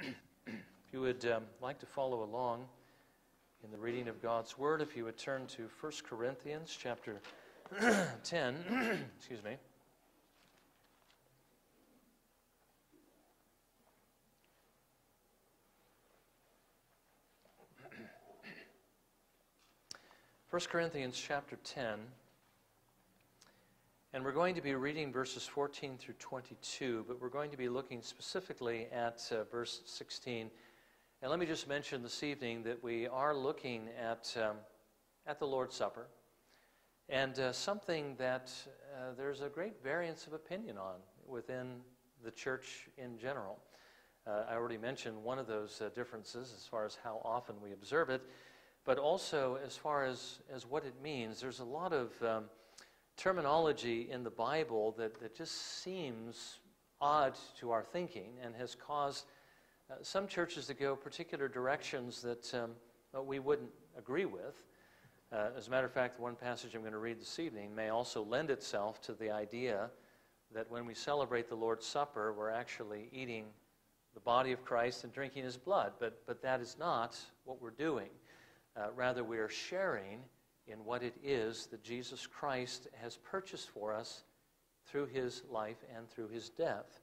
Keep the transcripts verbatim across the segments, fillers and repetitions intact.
If you would um, like to follow along in the reading of God's Word, if you would turn to First Corinthians chapter ten, excuse me. First Corinthians chapter ten, and we're going to be reading verses fourteen through twenty-two, but we're going to be looking specifically at uh, verse sixteen. And let me just mention this evening that we are looking at, um, at the Lord's Supper, and uh, something that uh, there's a great variance of opinion on within the church in general. Uh, I already mentioned one of those uh, differences as far as how often we observe it, but also as far as, as what it means. There's a lot of um, terminology in the Bible that, that just seems odd to our thinking and has caused uh, some churches to go particular directions that um, we wouldn't agree with. Uh, as a matter of fact, the one passage I'm going to read this evening may also lend itself to the idea that when we celebrate the Lord's Supper, we're actually eating the body of Christ and drinking his blood, but, but that is not what we're doing. Uh, rather, we are sharing in what it is that Jesus Christ has purchased for us through his life and through his death.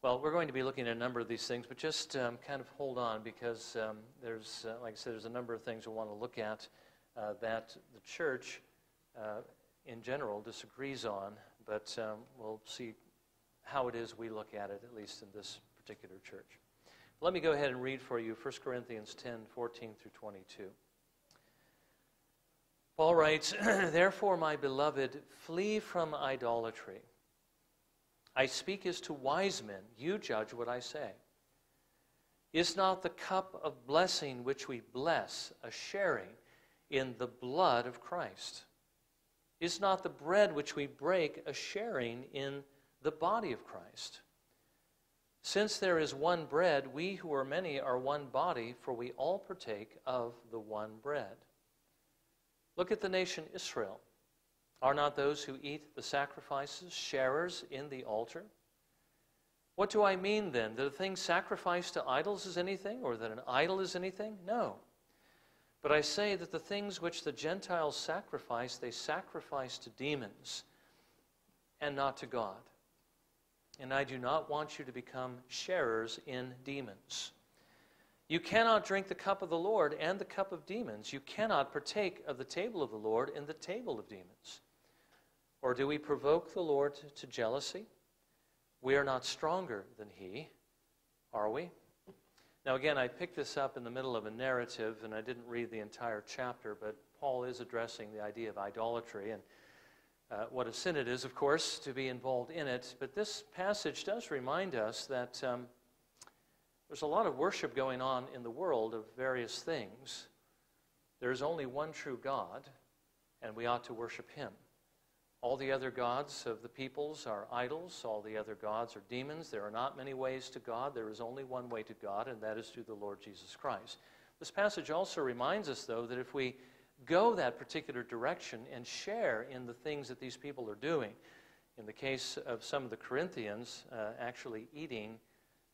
Well, we're going to be looking at a number of these things, but just um, kind of hold on, because um, there's, uh, like I said, there's a number of things we want to look at uh, that the church uh, in general disagrees on, but um, we'll see how it is we look at it, at least in this particular church. Let me go ahead and read for you First Corinthians ten, fourteen through twenty-two. Paul writes, "Therefore, my beloved, flee from idolatry. I speak as to wise men. You judge what I say. Is not the cup of blessing which we bless a sharing in the blood of Christ? Is not the bread which we break a sharing in the body of Christ? Since there is one bread, we who are many are one body, for we all partake of the one bread. Look at the nation Israel. Are not those who eat the sacrifices sharers in the altar? What do I mean then? That a thing sacrificed to idols is anything, or that an idol is anything? No. But I say that the things which the Gentiles sacrifice, they sacrifice to demons and not to God. And I do not want you to become sharers in demons. You cannot drink the cup of the Lord and the cup of demons. You cannot partake of the table of the Lord and the table of demons. Or do we provoke the Lord to jealousy? We are not stronger than he, are we?" Now again, I picked this up in the middle of a narrative, and I didn't read the entire chapter, but Paul is addressing the idea of idolatry and Uh, what a sin it is, of course, to be involved in it. But this passage does remind us that um, there's a lot of worship going on in the world of various things. There's only one true God, and we ought to worship him. All the other gods of the peoples are idols. All the other gods are demons. There are not many ways to God. There is only one way to God, and that is through the Lord Jesus Christ. This passage also reminds us, though, that if we go that particular direction and share in the things that these people are doing. In the case of some of the Corinthians, uh, actually eating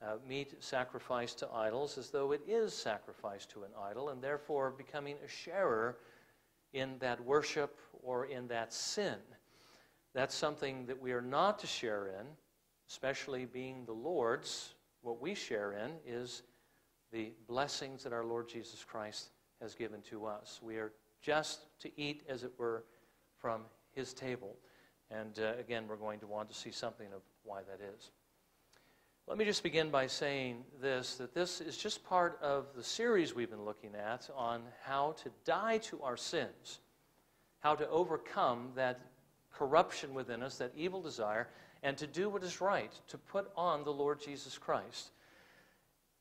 uh, meat sacrificed to idols as though it is sacrificed to an idol, and therefore becoming a sharer in that worship or in that sin. That's something that we are not to share in, especially being the Lord's. What we share in is the blessings that our Lord Jesus Christ has given to us. We are just to eat, as it were, from his table. And uh, again, we're going to want to see something of why that is. Let me just begin by saying this, that this is just part of the series we've been looking at on how to die to our sins, how to overcome that corruption within us, that evil desire, and to do what is right, to put on the Lord Jesus Christ.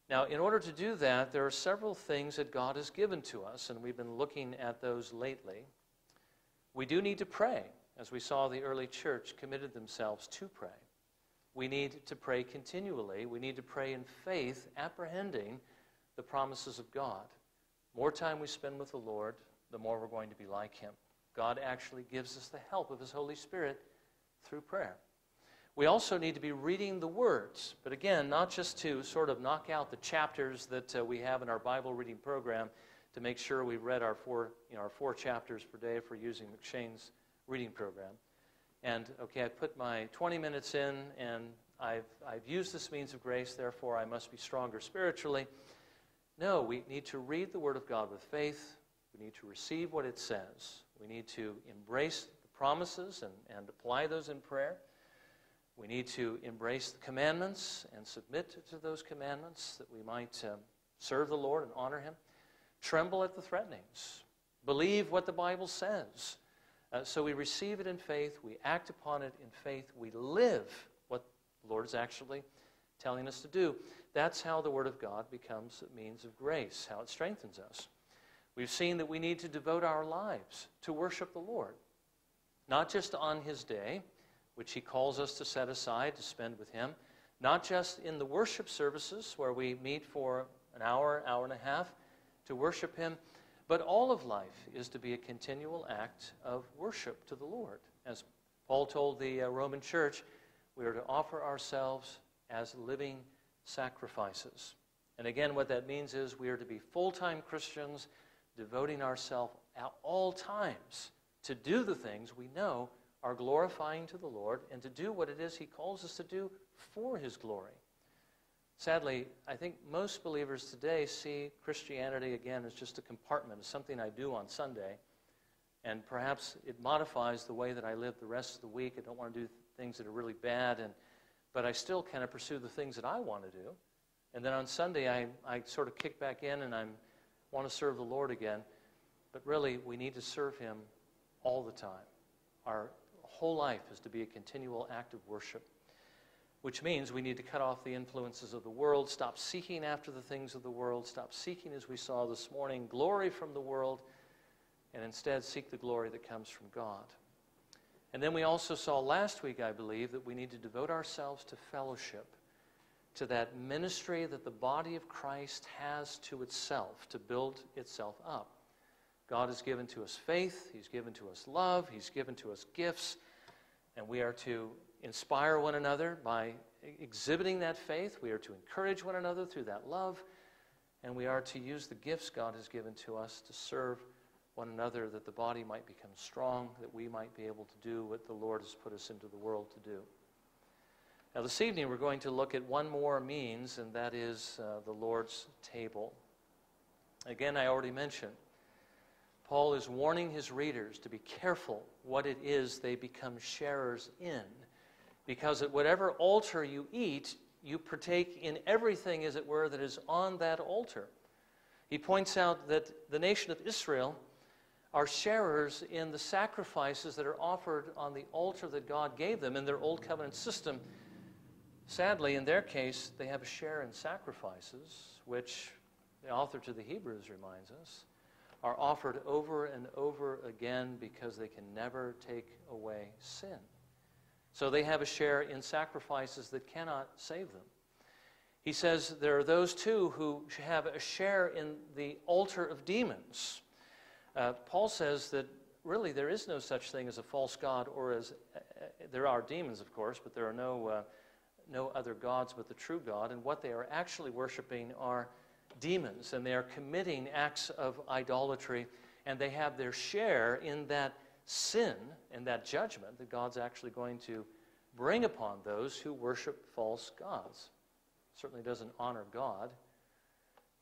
Now, in order to do that, there are several things that God has given to us, and we've been looking at those lately. We do need to pray, as we saw the early church committed themselves to pray. We need to pray continually. We need to pray in faith, apprehending the promises of God. More time we spend with the Lord, the more we're going to be like him. God actually gives us the help of his Holy Spirit through prayer. We also need to be reading the words, but again, not just to sort of knock out the chapters that uh, we have in our Bible reading program to make sure we've read our four, you know, our four chapters per day if we're using McShane's reading program. And, okay, I put my twenty minutes in, and I've, I've used this means of grace, therefore I must be stronger spiritually. No, we need to read the Word of God with faith. We need to receive what it says. We need to embrace the promises and, and apply those in prayer. We need to embrace the commandments and submit to those commandments that we might um, serve the Lord and honor Him. Tremble at the threatenings. Believe what the Bible says. Uh, so we receive it in faith. We act upon it in faith. We live what the Lord is actually telling us to do. That's how the Word of God becomes a means of grace, how it strengthens us. We've seen that we need to devote our lives to worship the Lord, not just on His day, which He calls us to set aside to spend with Him, not just in the worship services where we meet for an hour, hour and a half to worship Him, but all of life is to be a continual act of worship to the Lord. As Paul told the uh, Roman church, we are to offer ourselves as living sacrifices. And again, what that means is we are to be full-time Christians, devoting ourselves at all times to do the things we know are glorifying to the Lord and to do what it is He calls us to do for His glory. Sadly, I think most believers today see Christianity again as just a compartment, as something I do on Sunday, and perhaps it modifies the way that I live the rest of the week. I don't want to do things that are really bad, and but I still kind of pursue the things that I want to do. And then on Sunday, I, I sort of kick back in and I want to serve the Lord again. But really, we need to serve Him all the time. Our whole life is to be a continual act of worship, which means we need to cut off the influences of the world, stop seeking after the things of the world, stop seeking, as we saw this morning, glory from the world, and instead seek the glory that comes from God. And then we also saw last week, I believe, that we need to devote ourselves to fellowship, to that ministry that the body of Christ has to itself, to build itself up. God has given to us faith, He's given to us love, He's given to us gifts, and we are to inspire one another by exhibiting that faith. We are to encourage one another through that love, and we are to use the gifts God has given to us to serve one another, that the body might become strong, that we might be able to do what the Lord has put us into the world to do. Now this evening we're going to look at one more means, and that is uh, the Lord's table. Again, I already mentioned, Paul is warning his readers to be careful what it is they become sharers in, because at whatever altar you eat, you partake in everything, as it were, that is on that altar. He points out that the nation of Israel are sharers in the sacrifices that are offered on the altar that God gave them in their Old Covenant system. Sadly, in their case, they have a share in sacrifices, which the author to the Hebrews reminds us, are offered over and over again because they can never take away sin. So they have a share in sacrifices that cannot save them. He says there are those, too, who have a share in the altar of demons. Uh, Paul says that really there is no such thing as a false god, or as, uh, there are demons, of course, but there are no, uh, no other gods but the true God, and what they are actually worshiping are demons, and they are committing acts of idolatry, and they have their share in that sin and that judgment that God's actually going to bring upon those who worship false gods. It certainly doesn't honor God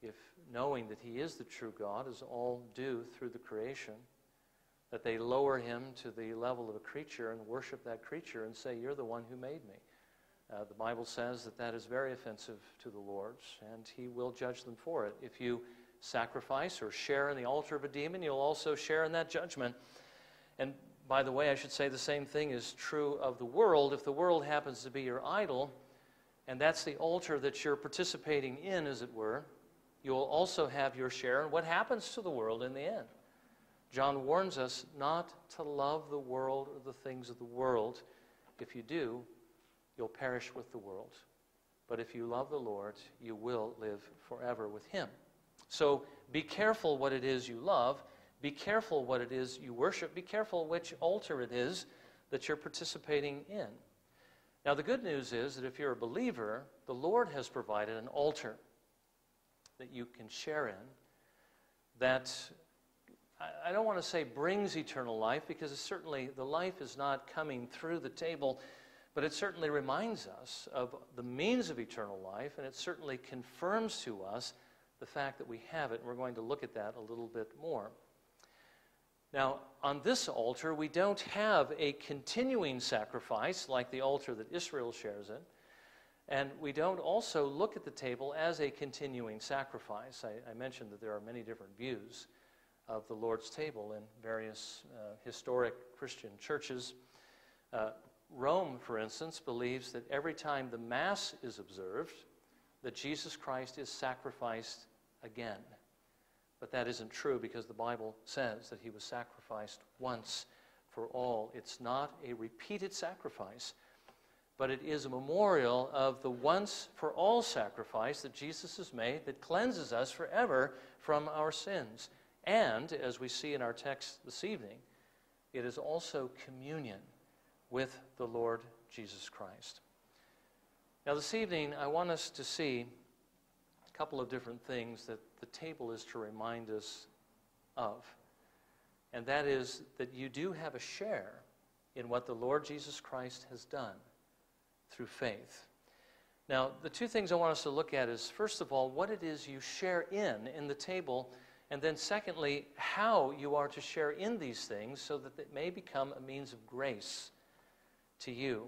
if knowing that He is the true God is all due through the creation, that they lower Him to the level of a creature and worship that creature and say, "You're the one who made me." Uh, the Bible says that that is very offensive to the Lord, and He will judge them for it. If you sacrifice or share in the altar of a demon, you'll also share in that judgment. And by the way, I should say the same thing is true of the world. If the world happens to be your idol, and that's the altar that you're participating in, as it were, you'll also have your share in what happens to the world in the end. John warns us not to love the world or the things of the world. If you do, you'll perish with the world. But if you love the Lord, you will live forever with Him. So be careful what it is you love. Be careful what it is you worship. Be careful which altar it is that you're participating in. Now, the good news is that if you're a believer, the Lord has provided an altar that you can share in that, I don't want to say brings eternal life, because it's certainly the life is not coming through the table, but it certainly reminds us of the means of eternal life, and it certainly confirms to us the fact that we have it, and we're going to look at that a little bit more. Now, on this altar, we don't have a continuing sacrifice like the altar that Israel shares in, and we don't also look at the table as a continuing sacrifice. I, I mentioned that there are many different views of the Lord's table in various uh, historic Christian churches. Uh, Rome, for instance, believes that every time the Mass is observed, that Jesus Christ is sacrificed again. But that isn't true, because the Bible says that he was sacrificed once for all. It's not a repeated sacrifice, but it is a memorial of the once-for-all sacrifice that Jesus has made that cleanses us forever from our sins. And, as we see in our text this evening, it is also communion with the Lord Jesus Christ. Now, this evening, I want us to see a couple of different things that the table is to remind us of. And that is that you do have a share in what the Lord Jesus Christ has done through faith. Now, the two things I want us to look at is, first of all, what it is you share in in the table, and then secondly, how you are to share in these things so that it may become a means of grace to you.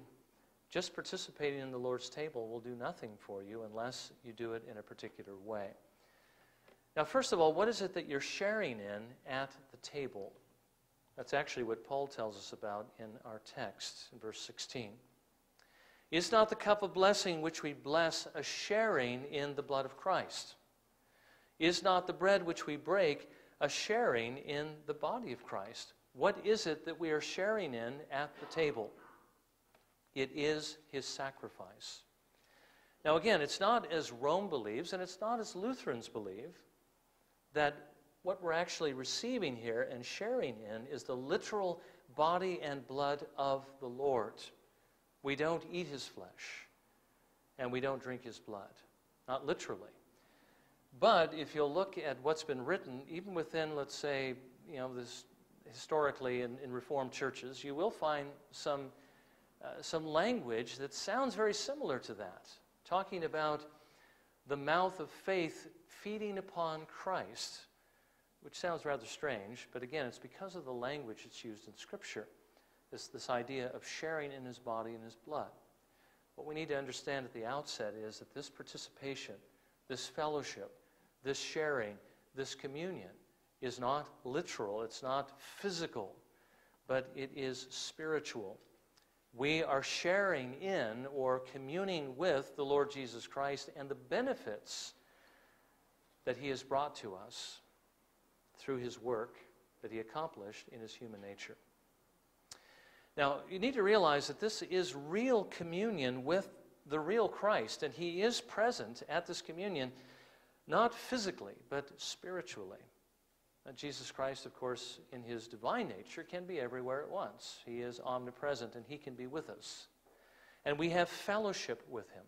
Just participating in the Lord's table will do nothing for you unless you do it in a particular way. Now, first of all, what is it that you're sharing in at the table? That's actually what Paul tells us about in our text, in verse sixteen. Is not the cup of blessing which we bless a sharing in the blood of Christ? Is not the bread which we break a sharing in the body of Christ? What is it that we are sharing in at the table? It is his sacrifice. Now again, it's not as Rome believes, and it's not as Lutherans believe, that what we're actually receiving here and sharing in is the literal body and blood of the Lord. We don't eat his flesh, and we don't drink his blood, not literally. But if you'll look at what's been written, even within, let's say, you know, this historically in, in Reformed churches, you will find some, uh, some language that sounds very similar to that, talking about the mouth of faith feeding upon Christ, which sounds rather strange, but again, it's because of the language that's used in Scripture. It's this idea of sharing in his body and his blood. What we need to understand at the outset is that this participation, this fellowship, this sharing, this communion is not literal, it's not physical, but it is spiritual. We are sharing in or communing with the Lord Jesus Christ and the benefits that he has brought to us through his work that he accomplished in his human nature. Now, you need to realize that this is real communion with the real Christ, and he is present at this communion, not physically, but spiritually. Now, Jesus Christ, of course, in his divine nature, can be everywhere at once. He is omnipresent, and he can be with us. And we have fellowship with him.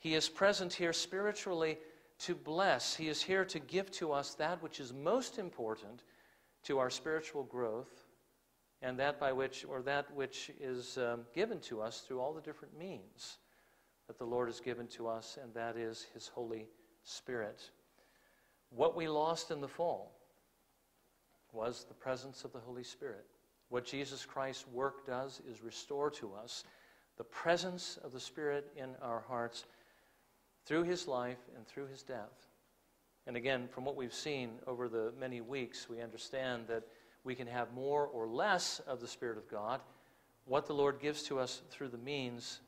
He is present here spiritually to bless. He is here to give to us that which is most important to our spiritual growth, and that by which, or that which is um, given to us through all the different means that the Lord has given to us, and that is his Holy Spirit. What we lost in the fall was the presence of the Holy Spirit. What Jesus Christ's work does is restore to us the presence of the Spirit in our hearts through his life and through his death. And again, from what we've seen over the many weeks, we understand that we can have more or less of the Spirit of God. What the Lord gives to us through the means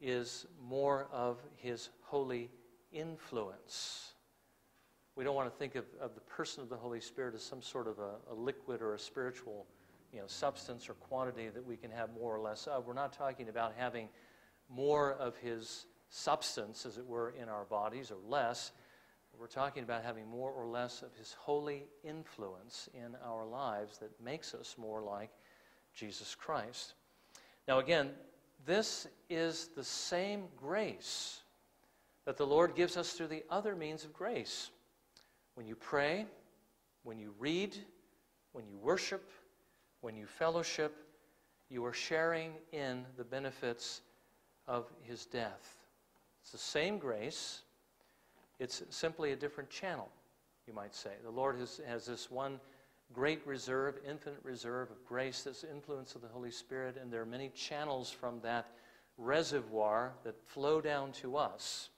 is more of his holy influence. We don't want to think of, of the person of the Holy Spirit as some sort of a, a liquid or a spiritual, you know, substance or quantity that we can have more or less of. We're not talking about having more of his substance, as it were, in our bodies or less. We're talking about having more or less of his holy influence in our lives that makes us more like Jesus Christ. Now again, This is the same grace that the Lord gives us through the other means of grace. When you pray, when you read, when you worship, when you fellowship, you are sharing in the benefits of his death. It's the same grace. It's simply a different channel, you might say. The Lord has, has this one great reserve, infinite reserve of grace, this influence of the Holy Spirit, and there are many channels from that reservoir that flow down to us,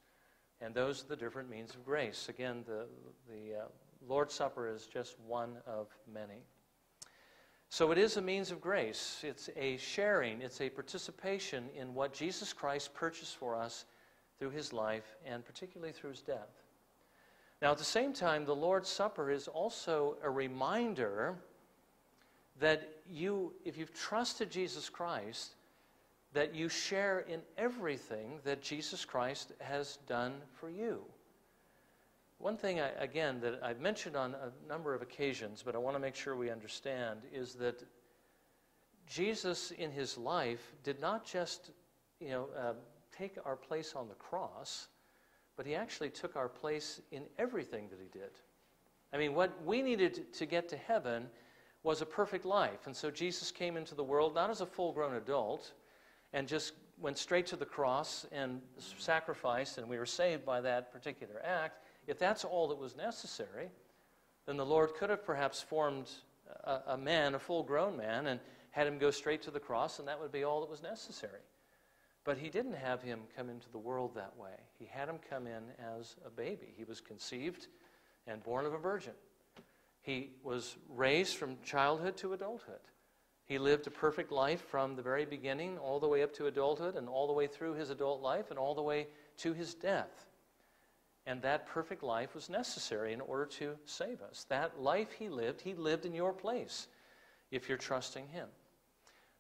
and those are the different means of grace. Again, the, the uh, Lord's Supper is just one of many. So it is a means of grace. It's a sharing. It's a participation in what Jesus Christ purchased for us through his life and particularly through his death. Now, at the same time, the Lord's Supper is also a reminder that you, if you've trusted Jesus Christ, that you share in everything that Jesus Christ has done for you. One thing, I, again, that I've mentioned on a number of occasions, but I want to make sure we understand, is that Jesus in his life did not just, you know, uh, take our place on the cross, but he actually took our place in everything that he did. I mean, what we needed to get to heaven was a perfect life. And so Jesus came into the world not as a full-grown adult and just went straight to the cross and sacrificed, and we were saved by that particular act. If that's all that was necessary, then the Lord could have perhaps formed a, a man, a full-grown man, and had him go straight to the cross, and that would be all that was necessary. But he didn't have him come into the world that way. He had him come in as a baby. He was conceived and born of a virgin. He was raised from childhood to adulthood. He lived a perfect life from the very beginning all the way up to adulthood and all the way through his adult life and all the way to his death. And that perfect life was necessary in order to save us. That life he lived, he lived in your place if you're trusting him.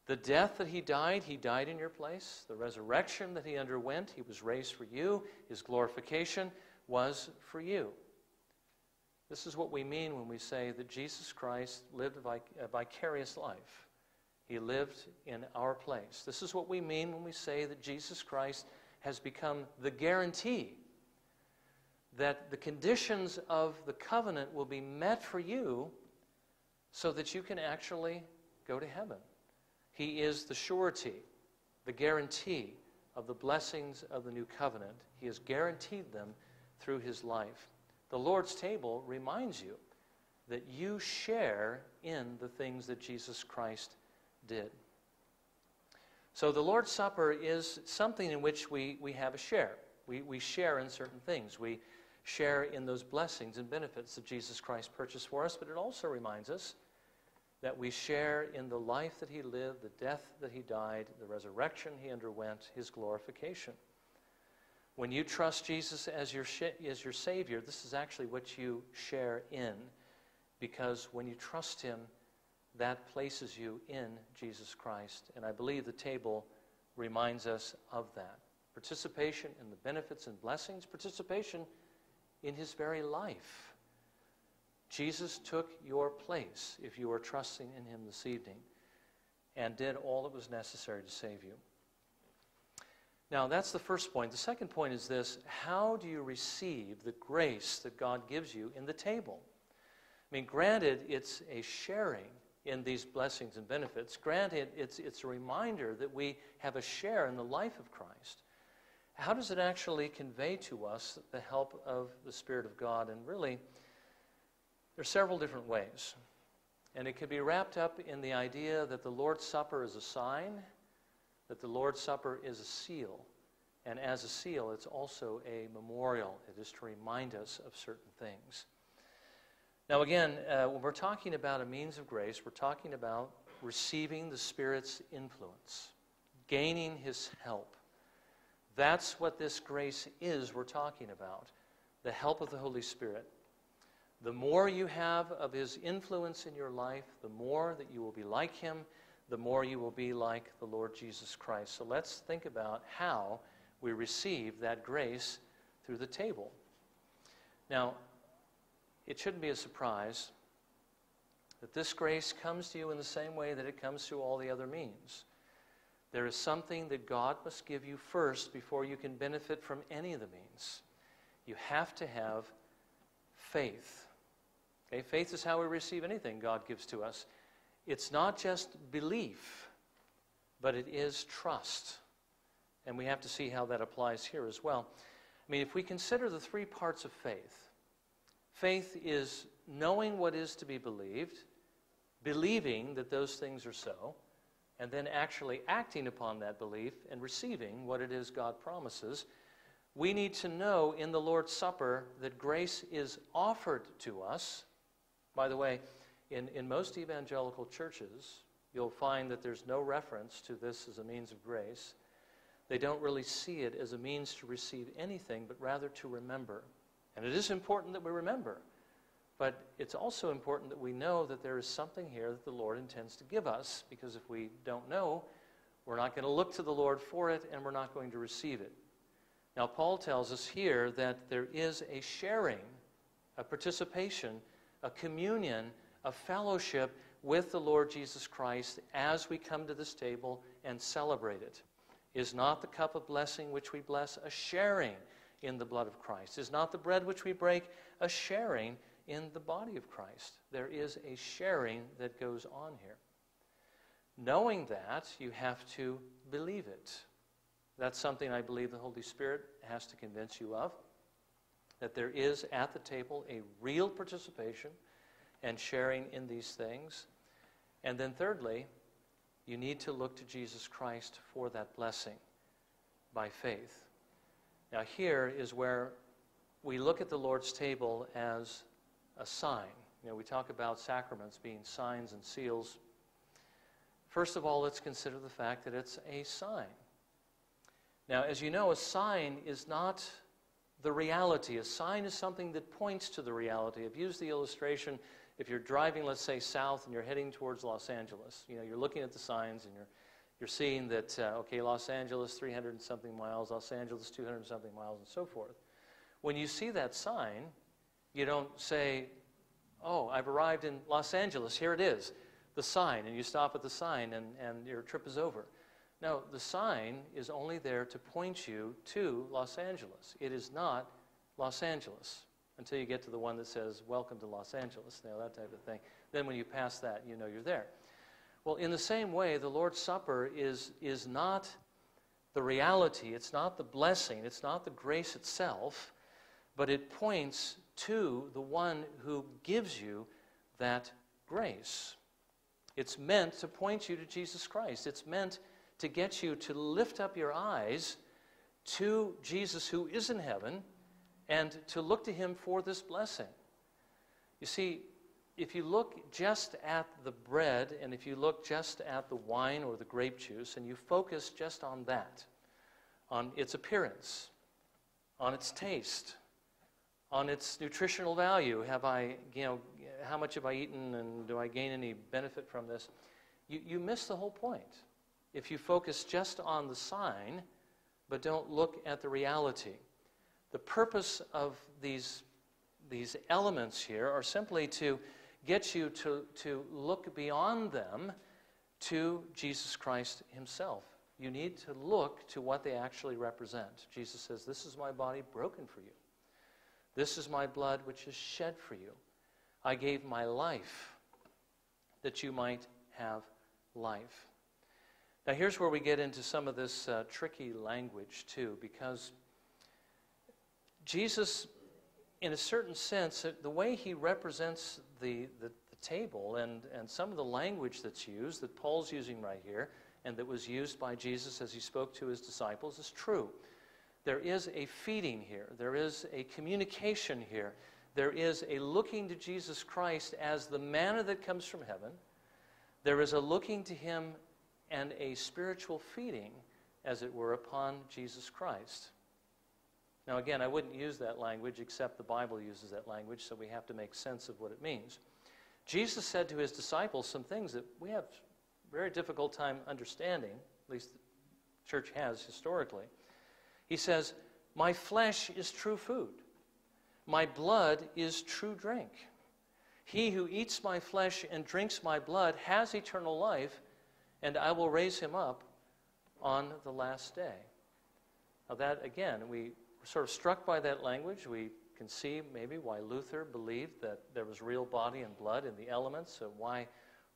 The death that he died, he died in your place. The resurrection that he underwent, he was raised for you. His glorification was for you. This is what we mean when we say that Jesus Christ lived a vicarious life. He lived in our place. This is what we mean when we say that Jesus Christ has become the guarantee that the conditions of the covenant will be met for you so that you can actually go to heaven. He is the surety, the guarantee of the blessings of the new covenant. He has guaranteed them through his life. The Lord's table reminds you that you share in the things that Jesus Christ did. So the Lord's Supper is something in which we, we have a share. We, we share in certain things. We share in those blessings and benefits that Jesus Christ purchased for us, but it also reminds us that we share in the life that he lived, the death that he died, the resurrection he underwent, his glorification. When you trust Jesus as your, as your Savior, this is actually what you share in, because when you trust him, that places you in Jesus Christ. And I believe the table reminds us of that. Participation in the benefits and blessings, participation in his very life. Jesus took your place, if you are trusting in him this evening, and did all that was necessary to save you. Now, that's the first point. The second point is this: how do you receive the grace that God gives you in the table? I mean, granted, it's a sharing in these blessings and benefits. Granted, it's, it's a reminder that we have a share in the life of Christ. How does it actually convey to us the help of the Spirit of God? And really, there are several different ways, and it could be wrapped up in the idea that the Lord's Supper is a sign, that the Lord's Supper is a seal, and as a seal, it's also a memorial. It is to remind us of certain things. Now again, uh, when we're talking about a means of grace, we're talking about receiving the Spirit's influence, gaining his help. That's what this grace is we're talking about, the help of the Holy Spirit. The more you have of his influence in your life, the more that you will be like him, the more you will be like the Lord Jesus Christ. So let's think about how we receive that grace through the table. Now, it shouldn't be a surprise that this grace comes to you in the same way that it comes through all the other means. There is something that God must give you first before you can benefit from any of the means. You have to have faith. Okay? Faith is how we receive anything God gives to us. It's not just belief, but it is trust. And we have to see how that applies here as well. I mean, if we consider the three parts of faith, faith is knowing what is to be believed, believing that those things are so, and then actually acting upon that belief and receiving what it is God promises. We need to know in the Lord's Supper that grace is offered to us. By the way, in, in most evangelical churches, you'll find that there's no reference to this as a means of grace. They don't really see it as a means to receive anything, but rather to remember. And it is important that we remember, but it's also important that we know that there is something here that the Lord intends to give us, because if we don't know, we're not going to look to the Lord for it, and we're not going to receive it. Now, Paul tells us here that there is a sharing, a participation, a communion, a fellowship with the Lord Jesus Christ as we come to this table and celebrate it. Is not the cup of blessing which we bless a sharing in the blood of Christ? Is not the bread which we break a sharing in the body of Christ? There is a sharing that goes on here. Knowing that, you have to believe it. That's something I believe the Holy Spirit has to convince you of, that there is at the table a real participation and sharing in these things. And then thirdly, you need to look to Jesus Christ for that blessing by faith. Now here is where we look at the Lord's table as a sign. You know, we talk about sacraments being signs and seals. First of all, let's consider the fact that it's a sign. Now, as you know, a sign is not the reality. A sign is something that points to the reality. I've used the illustration. If you're driving, let's say, south and you're heading towards Los Angeles, you know, you're looking at the signs and you're, you're seeing that, uh, okay, Los Angeles, three hundred and something miles, Los Angeles, two hundred and something miles, and so forth. When you see that sign, you don't say, oh, I've arrived in Los Angeles, here it is, the sign, and you stop at the sign and, and your trip is over. No, the sign is only there to point you to Los Angeles. It is not Los Angeles, until you get to the one that says, welcome to Los Angeles, now that type of thing. Then when you pass that, you know you're there. Well, in the same way, the Lord's Supper is, is not the reality, it's not the blessing, it's not the grace itself, but it points to the one who gives you that grace. It's meant to point you to Jesus Christ. It's meant to get you to lift up your eyes to Jesus who is in heaven, and to look to him for this blessing. You see, if you look just at the bread, and if you look just at the wine or the grape juice, and you focus just on that, on its appearance, on its taste, on its nutritional value, have I, you know, how much have I eaten, and do I gain any benefit from this? You, you miss the whole point if you focus just on the sign, but don't look at the reality. The purpose of these, these elements here are simply to get you to, to look beyond them to Jesus Christ himself. You need to look to what they actually represent. Jesus says, this is my body broken for you. This is my blood which is shed for you. I gave my life that you might have life. Now here's where we get into some of this uh, tricky language too, because Jesus, in a certain sense, the way he represents the, the, the table and, and some of the language that's used, that Paul's using right here, and that was used by Jesus as he spoke to his disciples, is true. There is a feeding here. There is a communication here. There is a looking to Jesus Christ as the manna that comes from heaven. There is a looking to him and a spiritual feeding, as it were, upon Jesus Christ. Now, again, I wouldn't use that language, except the Bible uses that language, so we have to make sense of what it means. Jesus said to his disciples some things that we have a very difficult time understanding, at least the church has historically. He says, my flesh is true food. My blood is true drink. He who eats my flesh and drinks my blood has eternal life, and I will raise him up on the last day. Now that, again, we were sort of struck by that language. We can see maybe why Luther believed that there was real body and blood in the elements, and why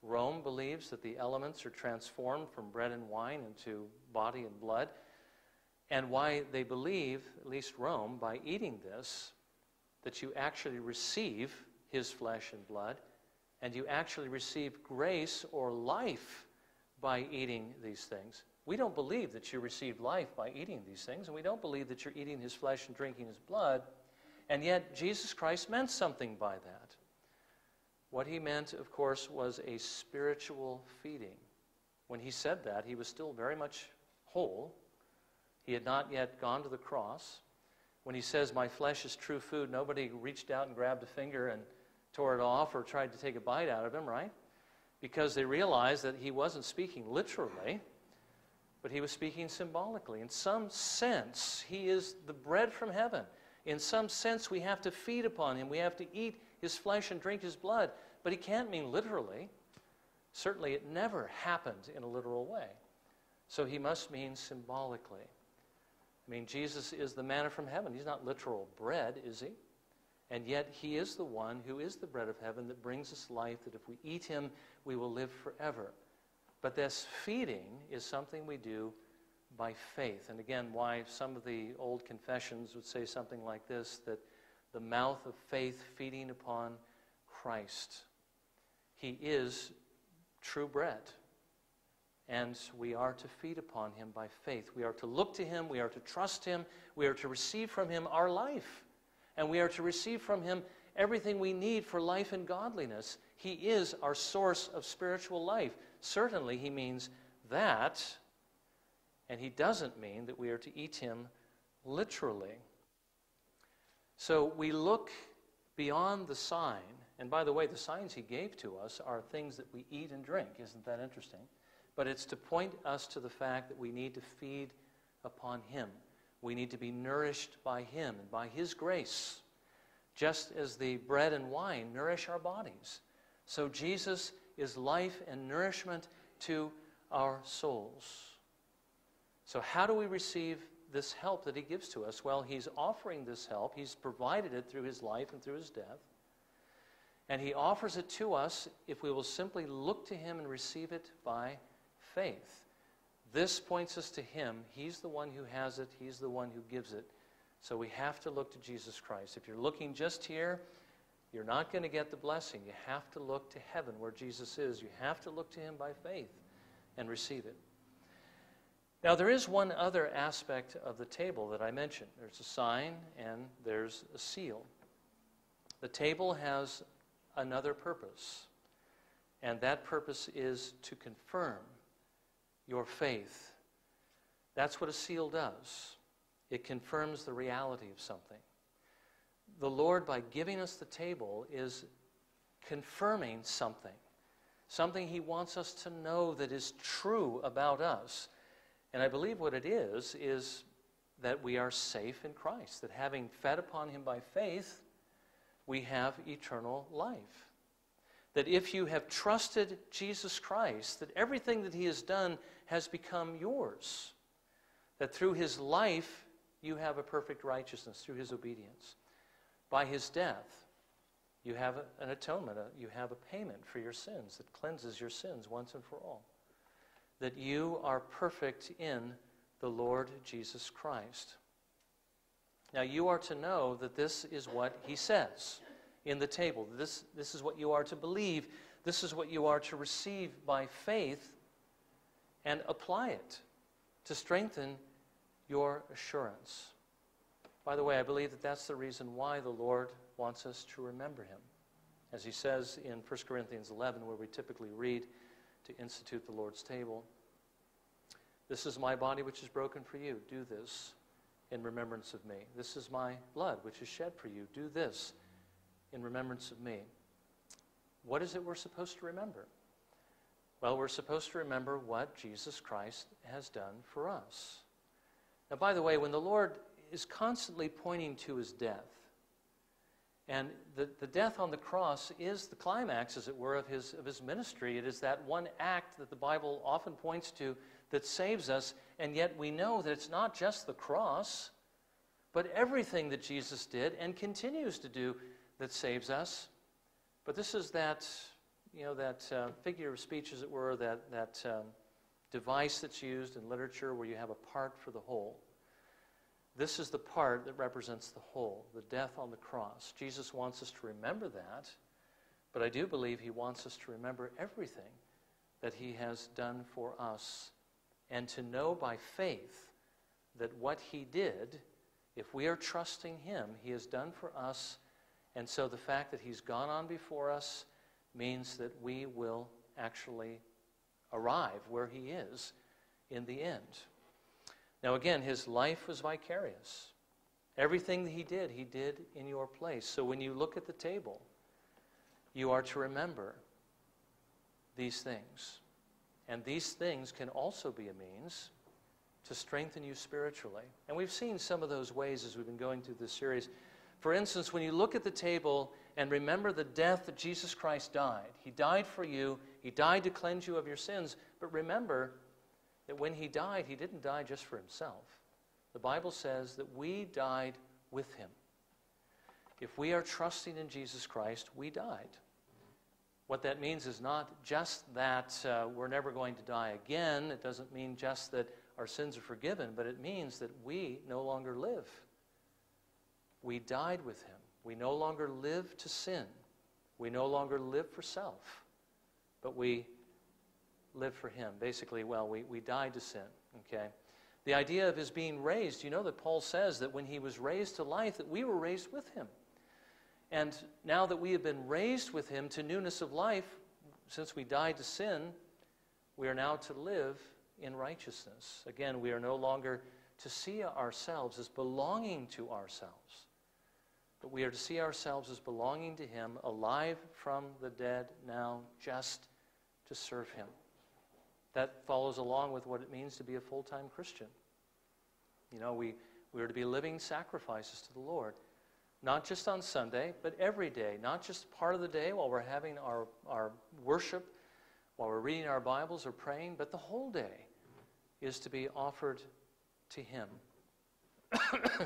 Rome believes that the elements are transformed from bread and wine into body and blood, and why they believe, at least Rome, by eating this, that you actually receive his flesh and blood, and you actually receive grace or life by eating these things. We don't believe that you receive life by eating these things, and we don't believe that you're eating his flesh and drinking his blood, and yet Jesus Christ meant something by that. What he meant, of course, was a spiritual feeding. When he said that, he was still very much whole. He had not yet gone to the cross. When he says, my flesh is true food, nobody reached out and grabbed a finger and tore it off or tried to take a bite out of him, right? Because they realized that he wasn't speaking literally, but he was speaking symbolically. In some sense, he is the bread from heaven. In some sense, we have to feed upon him. We have to eat his flesh and drink his blood. But he can't mean literally. Certainly, it never happened in a literal way. So he must mean symbolically. I mean, Jesus is the manna from heaven. He's not literal bread, is he? And yet he is the one who is the bread of heaven that brings us life, that if we eat him, we will live forever. But this feeding is something we do by faith. And again, why some of the old confessions would say something like this, that the mouth of faith feeding upon Christ. He is true bread. And we are to feed upon him by faith. We are to look to him. We are to trust him. We are to receive from him our life. And we are to receive from him everything we need for life and godliness. He is our source of spiritual life. Certainly, he means that, and he doesn't mean that we are to eat him literally. So we look beyond the sign, and by the way, the signs he gave to us are things that we eat and drink. Isn't that interesting? But it's to point us to the fact that we need to feed upon him. We need to be nourished by him and by his grace, just as the bread and wine nourish our bodies. So Jesus is life and nourishment to our souls. So how do we receive this help that he gives to us? Well, he's offering this help. He's provided it through his life and through his death. And he offers it to us if we will simply look to him and receive it by faith. This points us to him. He's the one who has it. He's the one who gives it. So we have to look to Jesus Christ. If you're looking just here, you're not going to get the blessing. You have to look to heaven where Jesus is. You have to look to him by faith and receive it. Now, there is one other aspect of the table that I mentioned. There's a sign and there's a seal. The table has another purpose, and that purpose is to confirm your faith. That's what a seal does. It confirms the reality of something. The Lord, by giving us the table, is confirming something, something he wants us to know that is true about us. And I believe what it is, is that we are safe in Christ, that having fed upon him by faith, we have eternal life. That if you have trusted Jesus Christ, that everything that he has done has become yours. That through his life, you have a perfect righteousness, through his obedience. By his death, you have an atonement. You have a payment for your sins that cleanses your sins once and for all. That you are perfect in the Lord Jesus Christ. Now you are to know that this is what he says in the table. This, this is what you are to believe. This is what you are to receive by faith and apply it to strengthen your assurance. By the way, I believe that that's the reason why the Lord wants us to remember him. As he says in First Corinthians eleven, where we typically read to institute the Lord's table, this is my body which is broken for you. Do this in remembrance of me. This is my blood which is shed for you. Do this in remembrance of me. What is it we're supposed to remember? Well, we're supposed to remember what Jesus Christ has done for us. Now, by the way, when the Lord is constantly pointing to his death, and the, the death on the cross is the climax, as it were, of his, of his ministry. It is that one act that the Bible often points to that saves us, and yet we know that it's not just the cross, but everything that Jesus did and continues to do that saves us. But this is that, you know, that uh, figure of speech, as it were, that, that um, device that's used in literature where you have a part for the whole. This is the part that represents the whole, the death on the cross. Jesus wants us to remember that, but I do believe he wants us to remember everything that he has done for us, and to know by faith that what he did, if we are trusting him, he has done for us. And so the fact that he's gone on before us means that we will actually arrive where he is in the end. Now again, his life was vicarious. Everything that he did, he did in your place. So when you look at the table, you are to remember these things. And these things can also be a means to strengthen you spiritually. And we've seen some of those ways as we've been going through this series. For instance, when you look at the table and remember the death that Jesus Christ died, he died for you, he died to cleanse you of your sins, but remember that when he died, he didn't die just for himself. The Bible says that we died with him. If we are trusting in Jesus Christ, we died. What that means is not just that uh, we're never going to die again. It doesn't mean just that our sins are forgiven, but it means that we no longer live. We died with him. We no longer live to sin. We no longer live for self, but we live for him. Basically, well, we, we died to sin, okay? The idea of his being raised, you know that Paul says that when he was raised to life, that we were raised with him. And now that we have been raised with him to newness of life, since we died to sin, we are now to live in righteousness. Again, we are no longer to see ourselves as belonging to ourselves, but we are to see ourselves as belonging to him, alive from the dead now, just to serve him. That follows along with what it means to be a full-time Christian. You know, we, we are to be living sacrifices to the Lord, not just on Sunday, but every day, not just part of the day while we're having our, our worship, while we're reading our Bibles or praying, but the whole day is to be offered to him.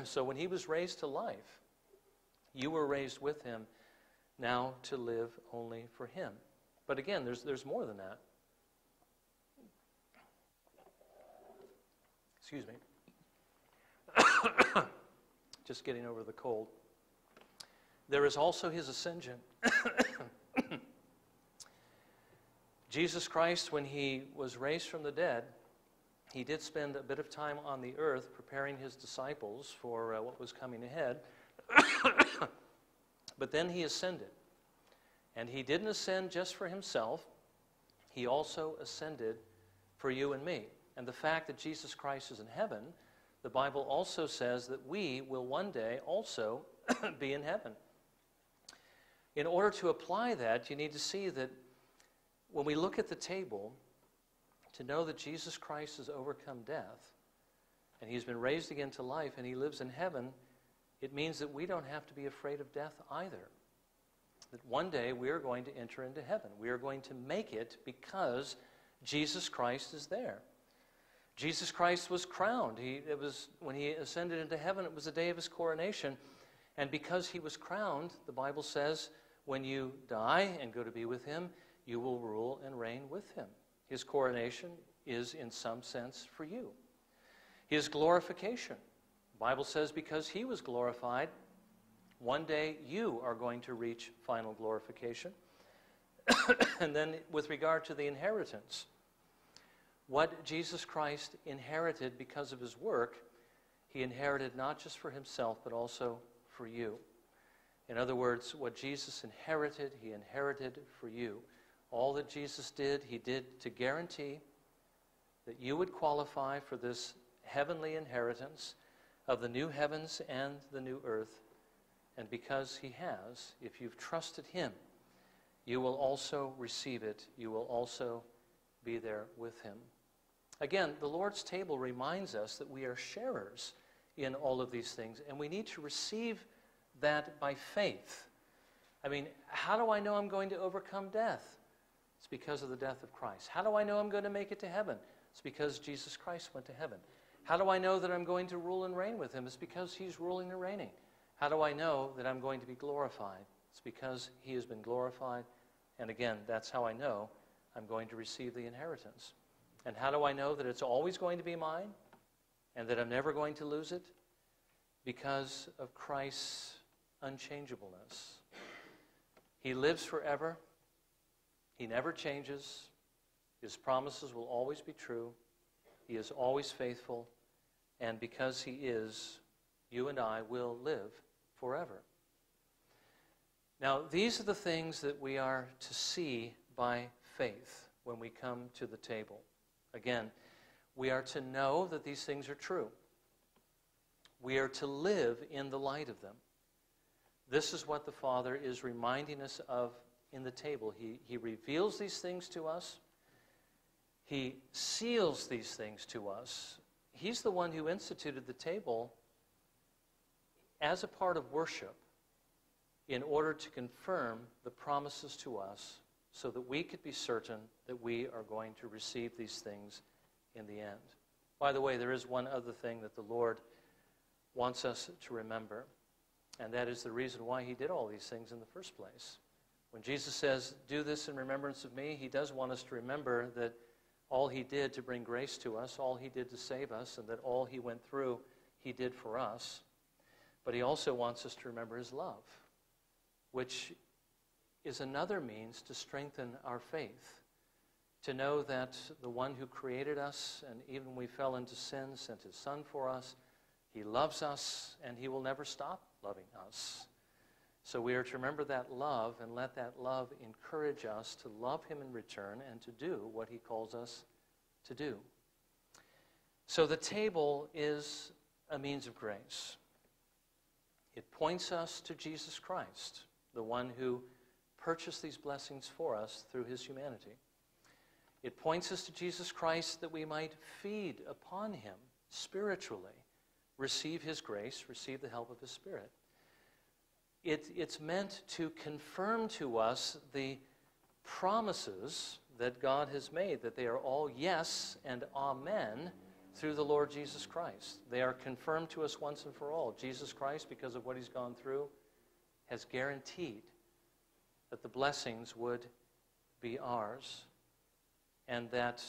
So when he was raised to life, you were raised with him, now to live only for him. But again, there's, there's more than that. Excuse me. Just getting over the cold. There is also his ascension. Jesus Christ, when he was raised from the dead, he did spend a bit of time on the earth preparing his disciples for uh, what was coming ahead. But then he ascended. And he didn't ascend just for himself. He also ascended for you and me. And the fact that Jesus Christ is in heaven, the Bible also says that we will one day also be in heaven. In order to apply that, you need to see that when we look at the table, to know that Jesus Christ has overcome death, and he's been raised again to life, and he lives in heaven, it means that we don't have to be afraid of death either. That one day we are going to enter into heaven. We are going to make it because Jesus Christ is there. Jesus Christ was crowned. He, it was, when he ascended into heaven, it was the day of his coronation. And because he was crowned, the Bible says, when you die and go to be with him, you will rule and reign with him. His coronation is, in some sense, for you. His glorification. The Bible says because he was glorified, one day you are going to reach final glorification. And then with regard to the inheritance, what Jesus Christ inherited because of his work, he inherited not just for himself, but also for you. In other words, what Jesus inherited, he inherited for you. All that Jesus did, he did to guarantee that you would qualify for this heavenly inheritance of the new heavens and the new earth. And because he has, if you've trusted him, you will also receive it. You will also be there with him. Again, the Lord's table reminds us that we are sharers in all of these things, and we need to receive that by faith. I mean, how do I know I'm going to overcome death? It's because of the death of Christ. How do I know I'm going to make it to heaven? It's because Jesus Christ went to heaven. How do I know that I'm going to rule and reign with him? It's because he's ruling and reigning. How do I know that I'm going to be glorified? It's because he has been glorified. And again, that's how I know I'm going to receive the inheritance. And how do I know that it's always going to be mine and that I'm never going to lose it? Because of Christ's unchangeableness. He lives forever. He never changes. His promises will always be true. He is always faithful. And because he is, you and I will live forever. Now, these are the things that we are to see by faith when we come to the table. Again, we are to know that these things are true. We are to live in the light of them. This is what the Father is reminding us of in the table. He, he reveals these things to us. He seals these things to us. He's the one who instituted the table as a part of worship in order to confirm the promises to us so that we could be certain that we are going to receive these things in the end. By the way, there is one other thing that the Lord wants us to remember, and that is the reason why he did all these things in the first place. When Jesus says, do this in remembrance of me, he does want us to remember that all he did to bring grace to us, all he did to save us, and that all he went through, he did for us. But he also wants us to remember his love, which is another means to strengthen our faith, to know that the one who created us, and even when we fell into sin, sent his son for us. He loves us, and he will never stop loving us. So we are to remember that love and let that love encourage us to love him in return and to do what he calls us to do. So the table is a means of grace. It points us to Jesus Christ, the one who purchased these blessings for us through his humanity. It points us to Jesus Christ that we might feed upon him spiritually. Receive his grace, receive the help of his Spirit. It, it's meant to confirm to us the promises that God has made, that they are all yes and amen through the Lord Jesus Christ. They are confirmed to us once and for all. Jesus Christ, because of what he's gone through, has guaranteed that the blessings would be ours and that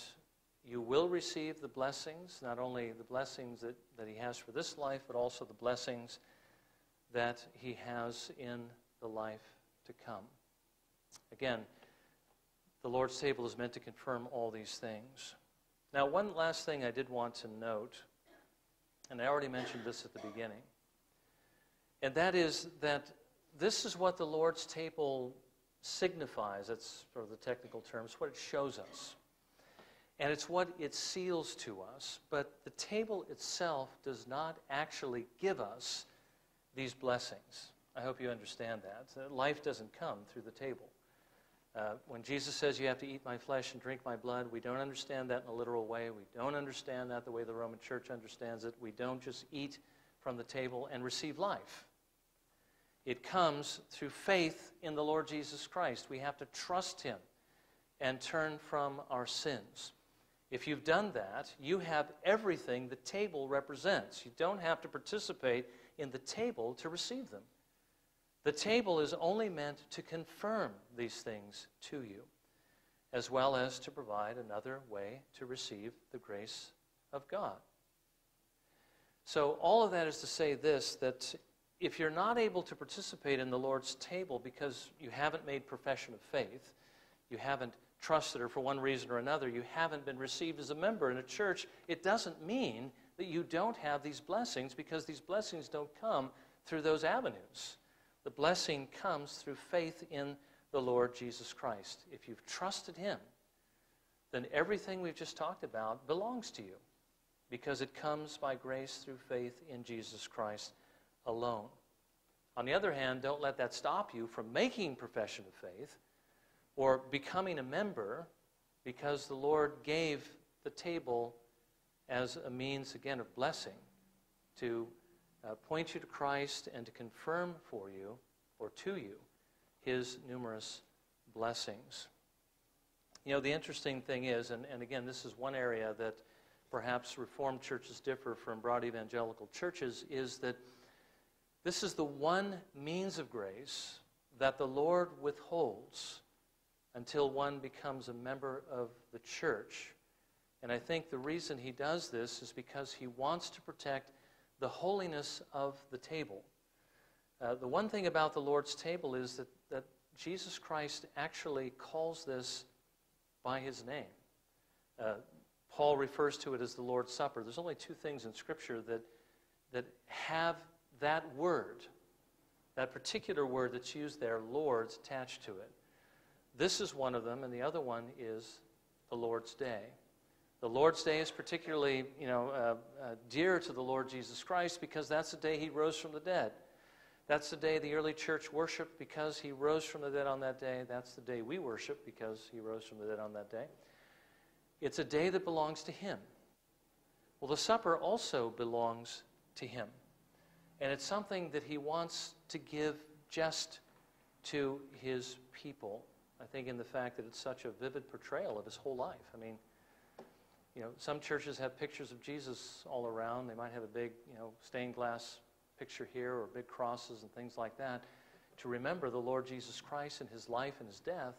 you will receive the blessings, not only the blessings that, that he has for this life, but also the blessings that he has in the life to come. Again, the Lord's table is meant to confirm all these things. Now, one last thing I did want to note, and I already mentioned this at the beginning, and that is that this is what the Lord's table signifies. That's sort of the technical term. It's what it shows us. And it's what it seals to us, but the table itself does not actually give us these blessings. I hope you understand that. Life doesn't come through the table. Uh, when Jesus says you have to eat my flesh and drink my blood, we don't understand that in a literal way. We don't understand that the way the Roman Church understands it. We don't just eat from the table and receive life. It comes through faith in the Lord Jesus Christ. We have to trust him and turn from our sins. If you've done that, you have everything the table represents. You don't have to participate in the table to receive them. The table is only meant to confirm these things to you, as well as to provide another way to receive the grace of God. So all of that is to say this, that if you're not able to participate in the Lord's table because you haven't made profession of faith, you haven't trusted her for one reason or another, you haven't been received as a member in a church, it doesn't mean that you don't have these blessings, because these blessings don't come through those avenues. The blessing comes through faith in the Lord Jesus Christ. If you've trusted him, then everything we've just talked about belongs to you, because it comes by grace through faith in Jesus Christ alone. On the other hand, don't let that stop you from making profession of faith or becoming a member, because the Lord gave the table as a means, again, of blessing to uh, point you to Christ and to confirm for you, or to you, his numerous blessings. You know, the interesting thing is, and, and again, this is one area that perhaps Reformed churches differ from broad evangelical churches, is that this is the one means of grace that the Lord withholds until one becomes a member of the church. And I think the reason he does this is because he wants to protect the holiness of the table. Uh, the one thing about the Lord's table is that, that Jesus Christ actually calls this by his name. Uh, Paul refers to it as the Lord's Supper. There's only two things in Scripture that, that have that word, that particular word that's used there, Lord's, attached to it. This is one of them, and the other one is the Lord's Day. The Lord's Day is particularly, you know, uh, uh, dear to the Lord Jesus Christ because that's the day he rose from the dead. That's the day the early church worshiped because he rose from the dead on that day. That's the day we worship because he rose from the dead on that day. It's a day that belongs to him. Well, the supper also belongs to him. And it's something that he wants to give just to his people. I think in the fact that it's such a vivid portrayal of his whole life. I mean, you know, some churches have pictures of Jesus all around. They might have a big, you know, stained glass picture here or big crosses and things like that to remember the Lord Jesus Christ and his life and his death.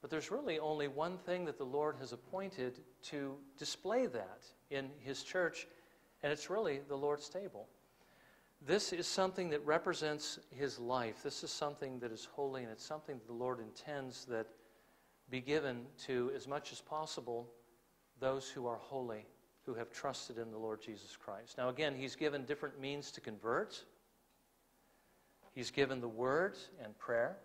But there's really only one thing that the Lord has appointed to display that in his church, and it's really the Lord's table. This is something that represents his life. This is something that is holy, and it's something that the Lord intends that be given to, as much as possible, those who are holy, who have trusted in the Lord Jesus Christ. Now again, he's given different means to convert. He's given the word and prayer.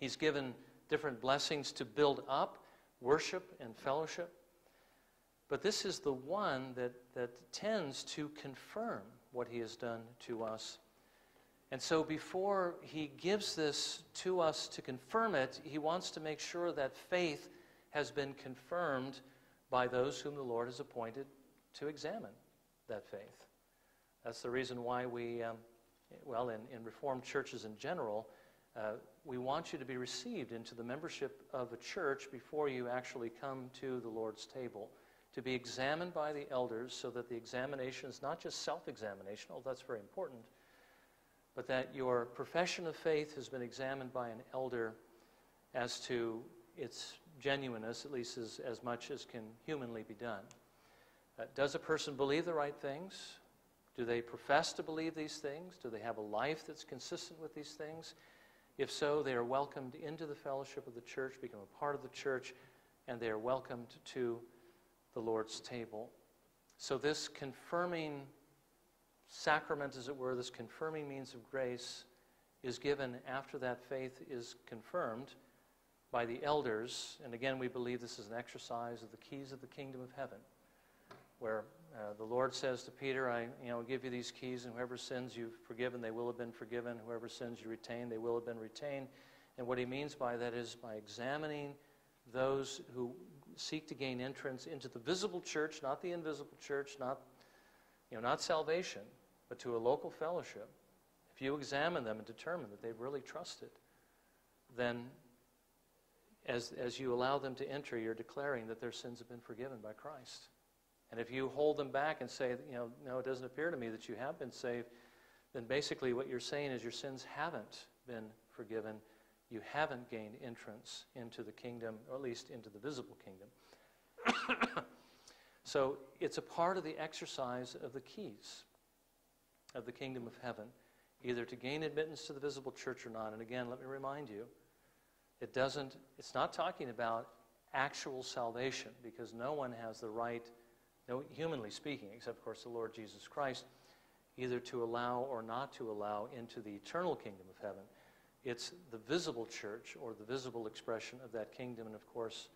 He's given different blessings to build up worship and fellowship. But this is the one that, that tends to confirm what he has done to us. And so before he gives this to us to confirm it, he wants to make sure that faith has been confirmed by those whom the Lord has appointed to examine that faith. That's the reason why we, um, well, in, in Reformed churches in general, uh, we want you to be received into the membership of a church before you actually come to the Lord's table, to be examined by the elders so that the examination is not just self-examination, although that's very important, but that your profession of faith has been examined by an elder as to its genuineness, at least as, as much as can humanly be done. Uh, does a person believe the right things? Do they profess to believe these things? Do they have a life that's consistent with these things? If so, they are welcomed into the fellowship of the church, become a part of the church, and they are welcomed to the Lord's table. So this confirming sacrament, as it were, this confirming means of grace is given after that faith is confirmed by the elders, and again, we believe this is an exercise of the keys of the kingdom of heaven, where uh, the Lord says to Peter, I you know, give you these keys, and whoever sins you've forgiven, they will have been forgiven. Whoever sins you retain, they will have been retained. And what he means by that is by examining those who seek to gain entrance into the visible church, not the invisible church, not, you know, not salvation, but to a local fellowship. If you examine them and determine that they've really trusted, then As, as you allow them to enter, you're declaring that their sins have been forgiven by Christ. And if you hold them back and say, you know, no, it doesn't appear to me that you have been saved, then basically what you're saying is your sins haven't been forgiven. You haven't gained entrance into the kingdom, or at least into the visible kingdom. So it's a part of the exercise of the keys of the kingdom of heaven, either to gain admittance to the visible church or not. And again, let me remind you, It doesn't, it's not talking about actual salvation, because no one has the right, no, humanly speaking, except of course the Lord Jesus Christ, either to allow or not to allow into the eternal kingdom of heaven. It's the visible church or the visible expression of that kingdom, and of course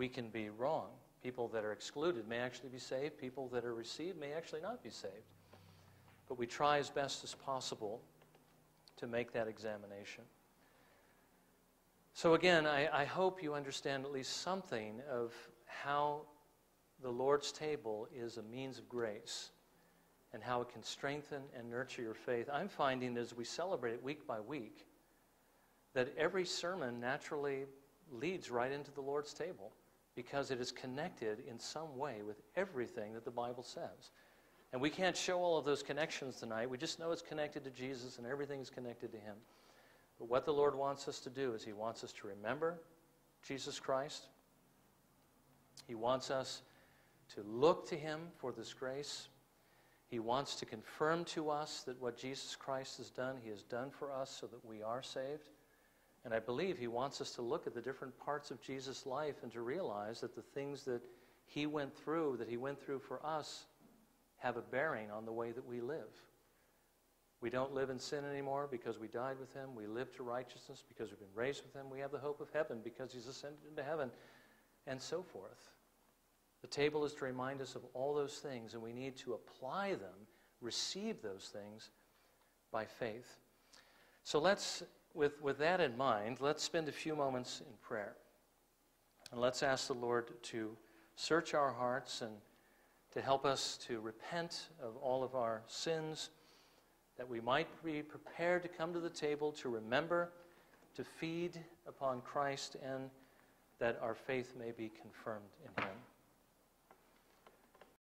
we can be wrong. People that are excluded may actually be saved. People that are received may actually not be saved. But we try as best as possible to make that examination. So again, I, I hope you understand at least something of how the Lord's table is a means of grace and how it can strengthen and nurture your faith. I'm finding as we celebrate it week by week that every sermon naturally leads right into the Lord's table because it is connected in some way with everything that the Bible says. And we can't show all of those connections tonight. We just know it's connected to Jesus and everything is connected to him. But what the Lord wants us to do is he wants us to remember Jesus Christ. He wants us to look to him for this grace. He wants to confirm to us that what Jesus Christ has done, he has done for us so that we are saved. And I believe he wants us to look at the different parts of Jesus' life and to realize that the things that he went through, that he went through for us, have a bearing on the way that we live. We don't live in sin anymore because we died with him. We live to righteousness because we've been raised with him. We have the hope of heaven because he's ascended into heaven, and so forth. The table is to remind us of all those things, and we need to apply them, receive those things by faith. So let's, with, with that in mind, let's spend a few moments in prayer. And let's ask the Lord to search our hearts and to help us to repent of all of our sins, that we might be prepared to come to the table, to remember, to feed upon Christ, and that our faith may be confirmed in him.